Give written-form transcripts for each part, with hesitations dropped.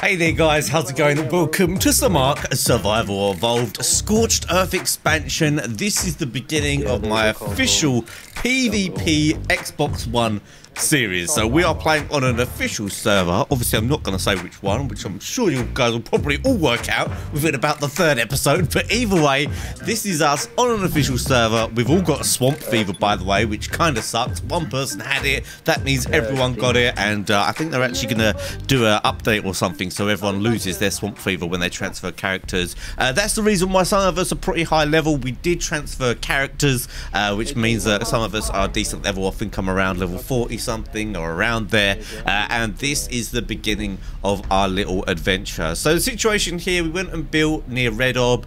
Hey there guys, how's it going? Welcome to some ARK Survival Evolved Scorched Earth expansion. This is the beginning of my official PVP Xbox One series. So we are playing on an official server. Obviously I'm not going to say which one, which I'm sure you guys will probably all work out within about the third episode. But either way, this is us on an official server. We've all got a swamp fever, by the way, which kind of sucks. One person had it, that means everyone got it. And I think they're actually going to do an update or something so everyone loses their swamp fever when they transfer characters. That's the reason why some of us are pretty high level. We did transfer characters, which means that some of us are decent level, often come around level 40 something or around there, and this is the beginning of our little adventure. So the situation here, we went and built near Red Orb.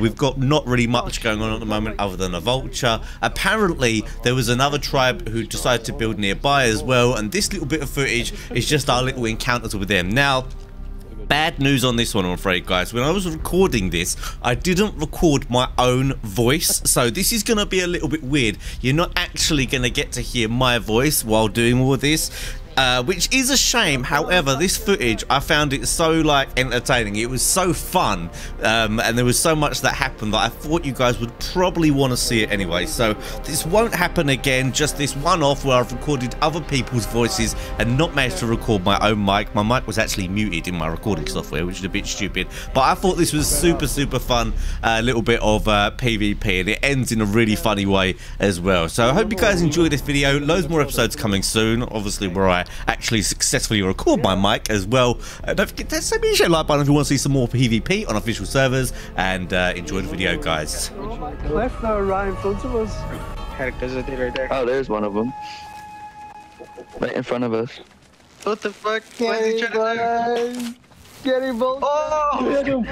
We've got not really much going on at the moment other than a vulture. Apparently there was another tribe who decided to build nearby as well, and this little bit of footage is just our little encounters with them. Now, bad news on this one, I'm afraid, guys. When I was recording this, I didn't record my own voice, so this is going to be a little bit weird. You're not actually going to get to hear my voice while doing all this, which is a shame. However, this footage, I found it so, like, entertaining. It was so fun, and there was so much that happened that I thought you guys would probably want to see it anyway. So this won't happen again, just this one-off where I've recorded other people's voices and not managed to record my own mic. My mic was actually muted in my recording software, which is a bit stupid, but I thought this was super, super fun, little bit of PvP, and it ends in a really funny way as well. So I hope you guys enjoyed this video. Loads more episodes coming soon, obviously, where I actually successfully record my mic as well. Don't forget to send me a like button if you want to see some more PvP on official servers, and enjoy the video, guys. Left now, right in front of us. Characters are right there. Oh, there's one of them. Right in front of us. What the fuck? What is he trying to do? Get him, bolt! Oh! Get him!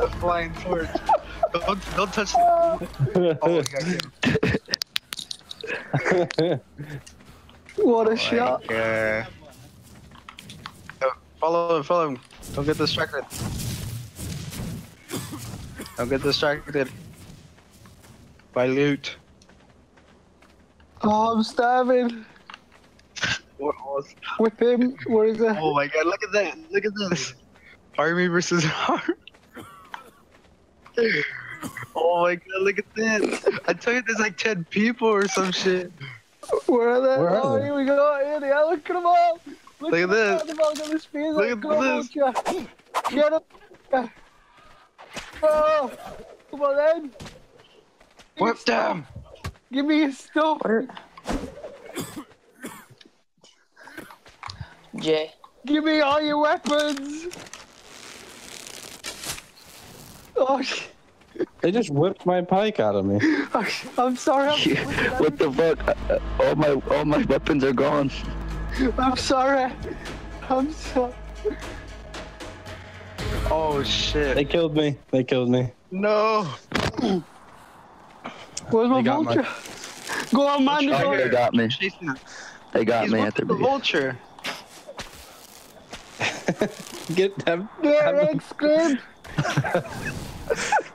A flying sword. Don't touch him. Oh my god. What a shot! Yo, follow him. Don't get distracted. Don't get distracted by loot. Oh, I'm starving. What was? Whip him. Where is that? Oh my god! Look at that! Look at this. Army versus army. Oh my god! Look at this. I tell you, there's like 10 people or some shit. Where are they? Oh, here we go. Here they are. Look at them all. Look at this. Look at this. Get him. Oh, come on then. Whip them. Give me your stuff. Jay. Give me all your weapons. Oh shit. They just whipped my pike out of me. I'm sorry. What the fuck? All my weapons are gone. I'm sorry. I'm sorry. Oh shit! They killed me. They killed me. No. Where's my vulture? Go on, man. Oh, they got me. They got me at the vulture. Get them. Yeah, exclaim.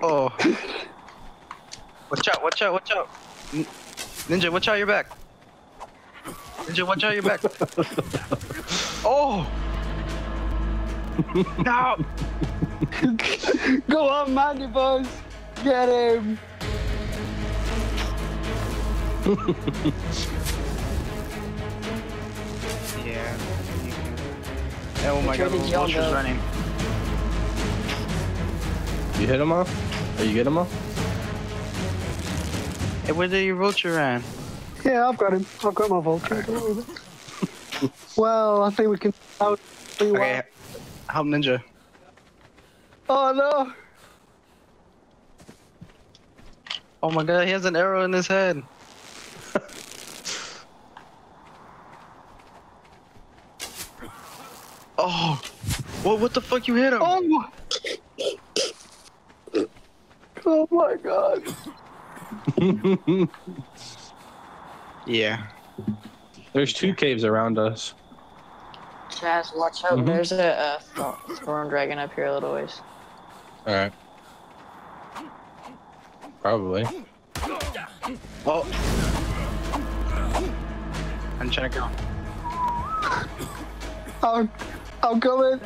Oh. Watch out, watch out, watch out. Ninja, watch out your back. Ninja, watch out your back. Oh. No. Go on, Mandy boys. Get him. Yeah. Oh my god, the vulture's running. You hit him off? Or you get him off? Hey, where did your vulture run? Yeah, I've got him. I've got my vulture. Right. Well, I think we can... Okay, help Ninja. Oh, no! Oh my god, he has an arrow in his head. Oh! What the fuck, you hit him? Oh! Oh my god. Yeah. There's two caves around us. Chaz, watch out. There's a thorn dragon up here a little ways. Alright. Probably. Oh. I'm trying to go. I'm coming.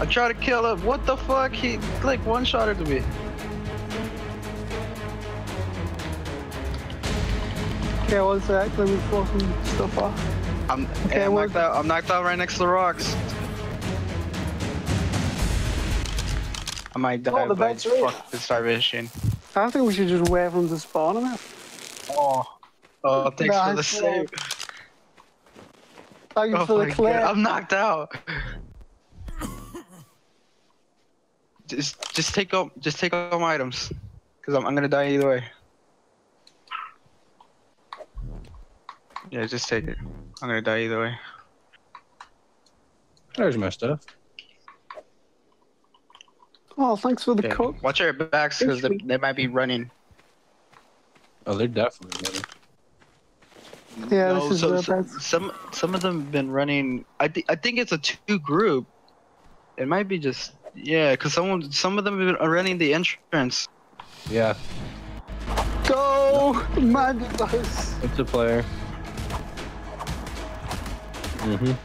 I try to kill him. What the fuck? He like one-shotted me. Okay, one sec. Let me pull some stuff off. I'm knocked out right next to the rocks. I might die of like, fucking starvation. I think we should just wait for him to spawn on it. Oh, thanks for the save. Thank you for the clip. I'm knocked out. Just take all my items, cause I'm gonna die either way. Yeah, just take it. I'm gonna die either way. There's my stuff. Oh, thanks for the cook. Watch our backs, cause they might be running. Oh, they're definitely running. Yeah, no, this is some of them have been running. I think it's a two group. It might be just cause some of them have been running the entrance. Yeah. Go, my device. It's a player. Mhm.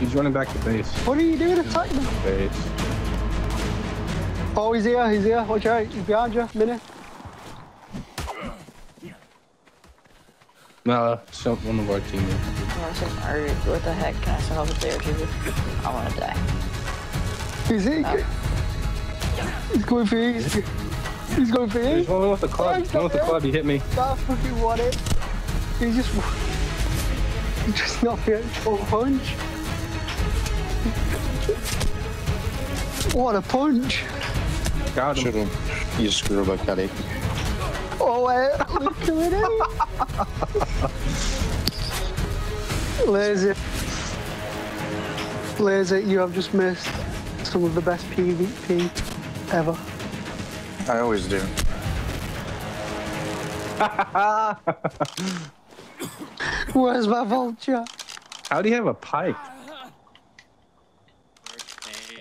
He's running back to base. What are you doing attacking him? Base. Oh, he's here, watch out, he's behind you, Minnie. No, it's one of our teammates. What the heck, can I still help with the air tube? I want to die. He's going for you. He's going for you. There's one with the club, he hit me. I fucking want it. He's just not the actual punch. What a punch. Got him. Shoot him. You screwed up, Caddy. Oh, I'm killing him. Laser, you have just missed some of the best PvP ever. I always do. Where's my vulture? How do you have a pike?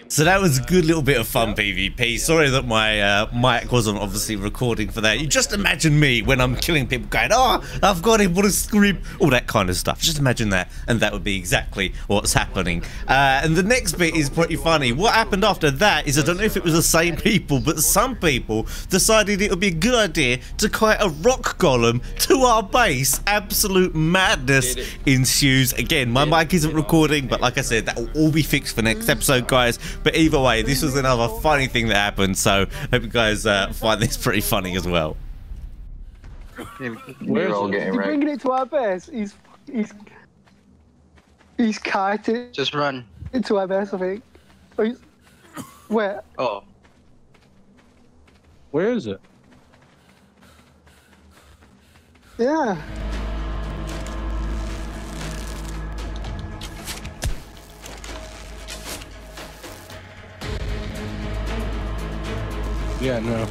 So that was a good little bit of fun PvP. Sorry that my mic wasn't obviously recording for that. You just imagine me when I'm killing people going, oh, I've got him, what a scrib, all that kind of stuff. Just imagine that, and that would be exactly what's happening. And the next bit is pretty funny. What happened after that is, I don't know if it was the same people, but some people decided it would be a good idea to kite a rock golem to our base. Absolute madness ensues. Again, my mic isn't recording, but like I said, that will all be fixed for next episode, guys. But either way, this was another funny thing that happened, so hope you guys find this pretty funny as well. We're all getting right. He's bringing it to our base. He's kiting. Just run. Into our base, I think. Where? Oh. Where is it? Yeah. Yeah, no.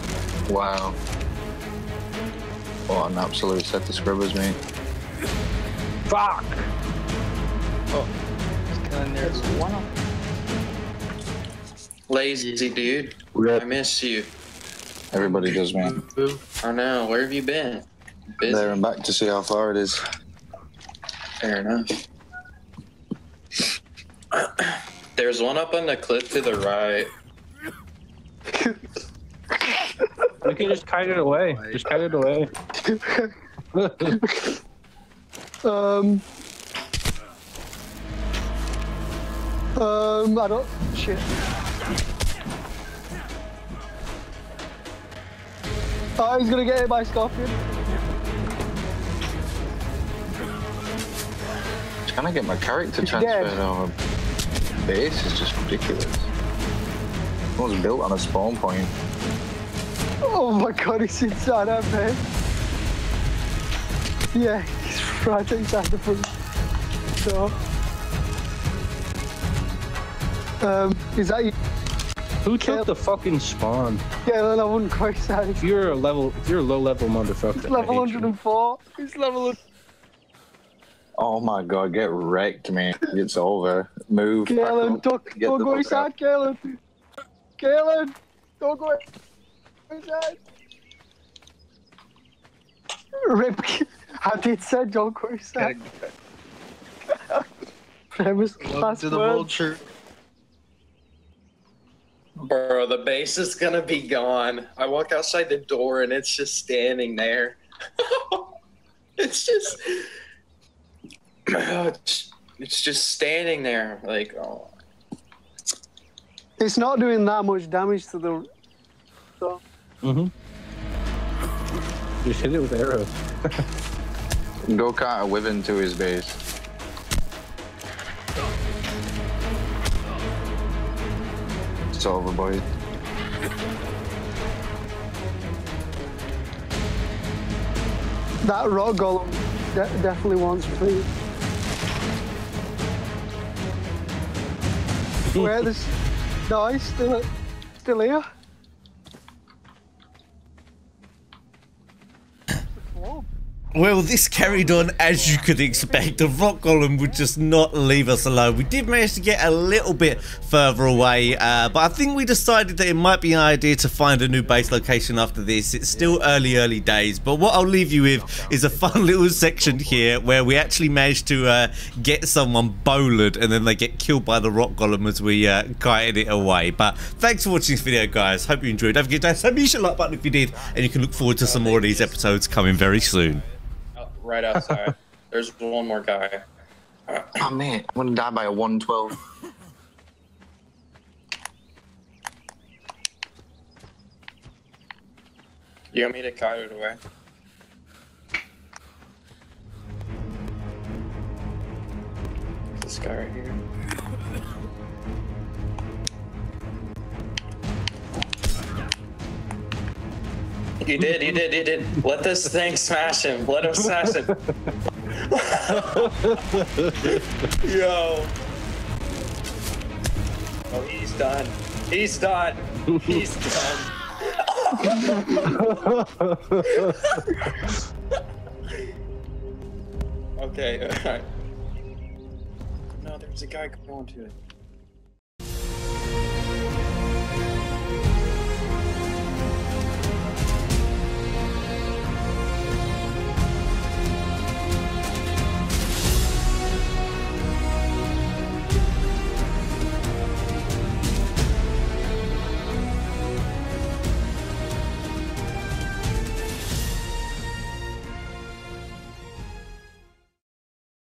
Wow. Oh, an absolute set to scribbles, mate. Fuck! Oh. There's one of them. Lazy, dude. Rip. I miss you. Everybody does, man. I know. Where have you been? Busy. There and back to see how far it is. Fair enough. There's one up on the cliff to the right. We can just kite it away. Just kite it away. I don't. Shit. Oh, he's gonna get hit by Scorpion. Trying to get my character transferred on a base is just ridiculous. It was built on a spawn point. Oh my god, he's inside our base. Yeah, he's right inside the front door. Is that you? Who took the fucking spawn? Yeah, then I wouldn't quite say. If you're a low level motherfucker. It's level 104. It's level. Oh my god, get wrecked, man. It's over. Move. Caleb, don't go inside, Caleb. Caleb, don't go. Rip. Haditse can koysa. Premise class to the vulture. Bro, the base is gonna be gone. I walk outside the door and it's just standing there. It's just... it's just standing there, like, oh. It's not doing that much damage to the... So. Mm-hmm. Just hit it with arrows. Go caught a Wyvern to his base. It's over, boys. That rock golem definitely wants please. Where this? No, he's still here. Well, this carried on as you could expect. The rock golem would just not leave us alone. We did manage to get a little bit further away, but I think we decided that it might be an idea to find a new base location after this. It's still early days, but what I'll leave you with is a fun little section here where we actually managed to get someone bowlered and then they get killed by the rock golem as we kited it away. But thanks for watching this video, guys. Hope you enjoyed. Don't forget to smash the like button if you did, and you can look forward to some more of these episodes coming very soon. Right outside. There's one more guy. Oh man, I'm gonna die by a 112. You want me to kite it away? This guy right here. You did. Let this thing smash him. Let him smash him. Yo. Oh, he's done. He's done. He's done. Okay, alright. No, there's a guy going to it.